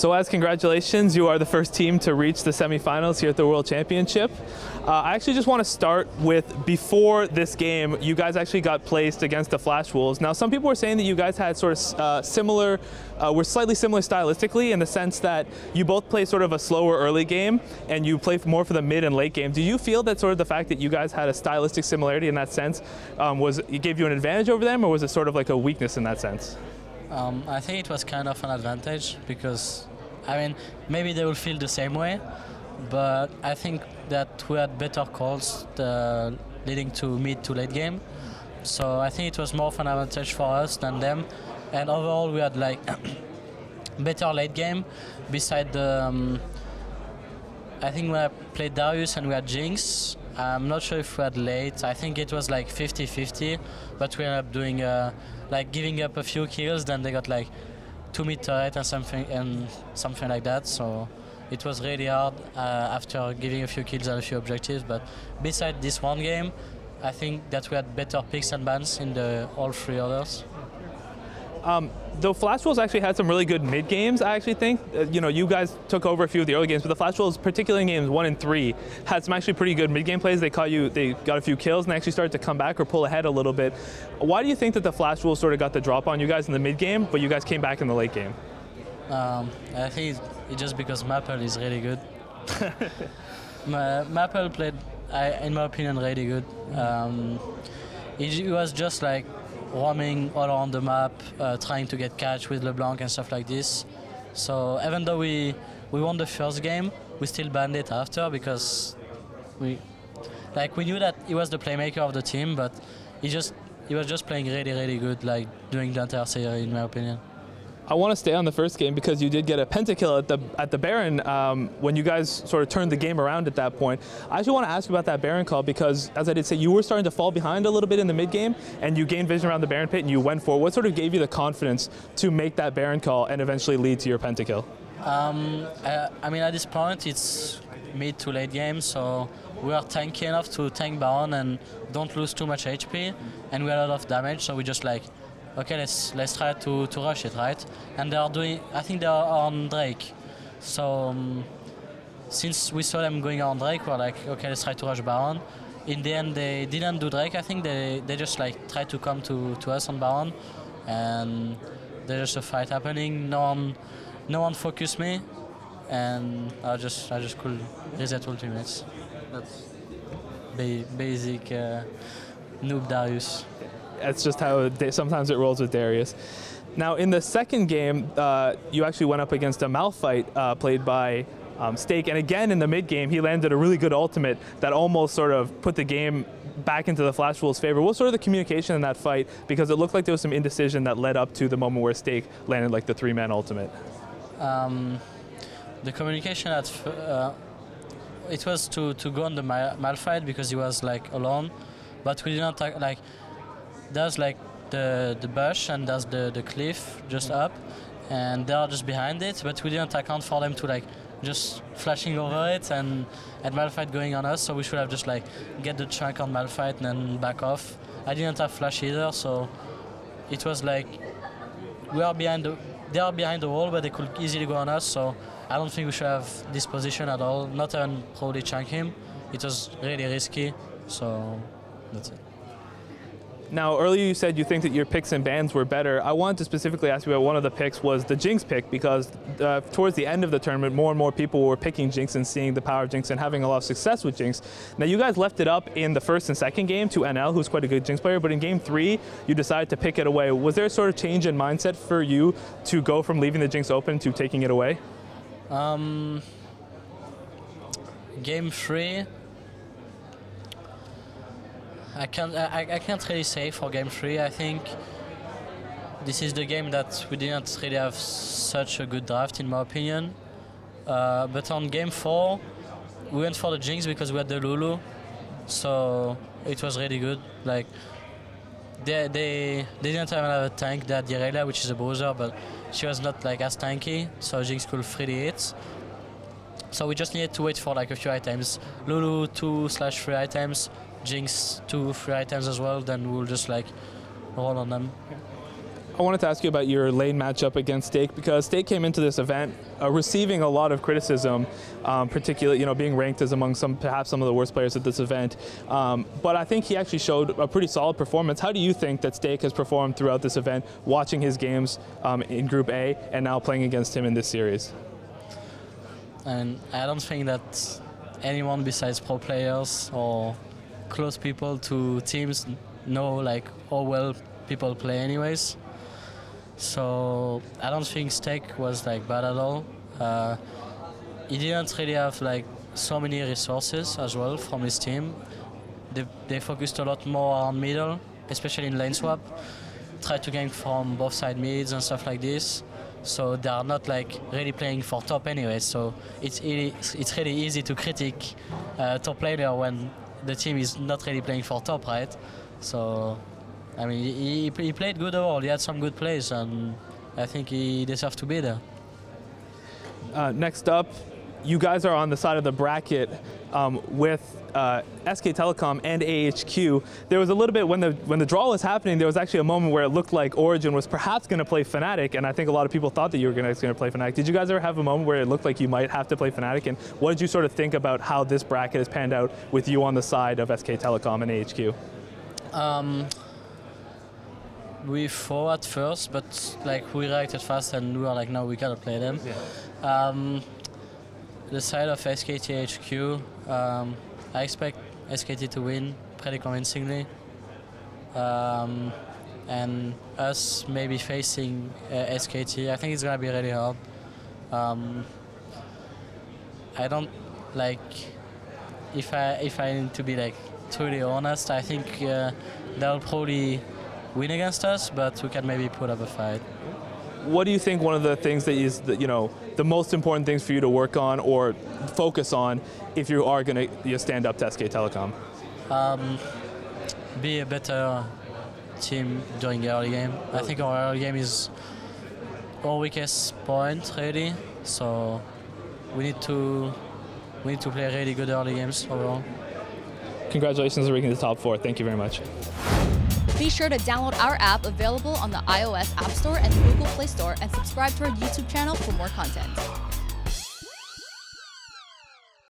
SOAZ, congratulations. You are the first team to reach the semifinals here at the World Championship. I actually just want to start with, before this game, you guys actually got placed against the Flash Wolves. Now, some people were saying that you guys had sort of were slightly similar stylistically in the sense that you both play sort of a slower early game and you play more for the mid and late game. Do you feel that sort of the fact that you guys had a stylistic similarity in that sense it gave you an advantage over them, or was it sort of like a weakness in that sense? I think it was kind of an advantage because, I mean, maybe they will feel the same way, but I think that we had better calls leading to mid to late game. So I think it was more of an advantage for us than them. And overall, we had like better late game. Beside the, I think when I played Darius and we had Jinx, I'm not sure if we had late. I think it was like 50-50, but we ended up doing like giving up a few kills. Then they got like 2 mid turret and something like that. So it was really hard after giving a few kills and a few objectives. But beside this one game, I think that we had better picks and bans in the all three others. Though Flash Wolves actually had some really good mid games, I actually think. You know, you guys took over a few of the early games, but the Flash Wolves, particularly in games 1 and 3, had some actually pretty good mid game plays. They got a few kills and they actually started to come back or pull ahead a little bit. Why do you think that the Flash Wolves sort of got the drop on you guys in the mid game, but you guys came back in the late game? I think it's just because Maple is really good. Maple played, in my opinion, really good. It was just like roaming all around the map, trying to get catch with LeBlanc and stuff like this. So even though we won the first game, we still banned it after because we knew that he was the playmaker of the team, but he was just playing really, really good, like during the entire series, in my opinion. I want to stay on the first game because you did get a pentakill at the Baron when you guys sort of turned the game around at that point. I actually want to ask you about that Baron call because, as I did say, you were starting to fall behind a little bit in the mid game and you gained vision around the Baron pit and you went for it. What sort of gave you the confidence to make that Baron call and eventually lead to your pentakill? I mean, at this point, it's mid to late game, so we are tanky enough to tank Baron and don't lose too much HP, and we had a lot of damage, so we just like, okay, let's try to rush it, right? And they are doing, I think they are on Drake. So since we saw them going on Drake, we're like, okay, let's try to rush Baron. In the end, they didn't do Drake. I think they just like tried to come to us on Baron, and there's just a fight happening. No one focused me, and I just could reset ultimates. That's basic noob Darius. That's just how sometimes it rolls with Darius. Now, in the second game, you actually went up against a Malphite played by Steak, and again in the mid game, he landed a really good ultimate that almost sort of put the game back into the Flash Wolves' favor. What was sort of the communication in that fight? Because it looked like there was some indecision that led up to the moment where Steak landed like the 3-man ultimate. The communication at it was to go on the Malphite because he was like alone, but we did not like. There's like the bush and there's the cliff just up, and they are just behind it, but we didn't account for them to like just flashing over it and Malphite going on us, so we should have just like get the chunk on Malphite and then back off. I didn't have flash either, so it was like we are behind they are behind the wall, but they could easily go on us, so I don't think we should have this position at all, not even probably chunk him. It was really risky, so that's it. Now, earlier you said you think that your picks and bans were better. I wanted to specifically ask you about one of the picks was the Jinx pick, because towards the end of the tournament, more and more people were picking Jinx and seeing the power of Jinx and having a lot of success with Jinx. Now, you guys left it up in the first and second game to NL, who's quite a good Jinx player, but in game 3, you decided to pick it away. Was there a sort of change in mindset for you to go from leaving the Jinx open to taking it away? Game 3. I can't really say for game 3. I think this is the game that we didn't really have such a good draft, in my opinion. But on game 4, we went for the Jinx because we had the Lulu, so it was really good. Like they didn't even have a tank. They had Direlia, which is a bruiser, but she was not like as tanky, so Jinx could freely hit. So we just needed to wait for like a few items. Lulu 2/3 items. Jinx 2/3 items as well, then we'll just like roll on them. I wanted to ask you about your lane matchup against Steak, because Steak came into this event receiving a lot of criticism, particularly, you know, being ranked as among perhaps some of the worst players at this event. But I think he actually showed a pretty solid performance. How do you think that Steak has performed throughout this event, watching his games in Group A and now playing against him in this series? And I don't think that anyone besides pro players or close people to teams know like how well people play anyways. So I don't think Steak was like bad at all. He didn't really have like so many resources as well from his team. They focused a lot more on middle, especially in lane swap. Tried to gank from both side mids and stuff like this. So they are not like really playing for top anyway. So it's really easy to critique top laner when the team is not really playing for top, right? So I mean, he played good overall. He had some good plays, and I think he deserved to be there. Next up, you guys are on the side of the bracket with SK Telecom and AHQ. There was a little bit, when the draw was happening, there was actually a moment where it looked like Origen was perhaps going to play Fnatic, and I think a lot of people thought that you were going to play Fnatic. Did you guys ever have a moment where it looked like you might have to play Fnatic, and what did you sort of think about how this bracket has panned out with you on the side of SK Telecom and AHQ? We fought at first, but like we reacted fast and we were like, no, we gotta play them. Yeah. The side of SKTHQ, I expect SKT to win pretty convincingly, and us maybe facing SKT. I think it's gonna be really hard. I don't like, if I need to be like truly honest, I think they'll probably win against us, but we can maybe put up a fight. What do you think one of the things that is, you know, the most important things for you to work on or focus on if you are going to stand up to SK Telecom? Be a better team during the early game. I think our early game is our weakest point, really. So we need to play really good early games overall. Congratulations on reaching the top four. Thank you very much. Be sure to download our app, available on the iOS App Store and Google Play Store, and subscribe to our YouTube channel for more content.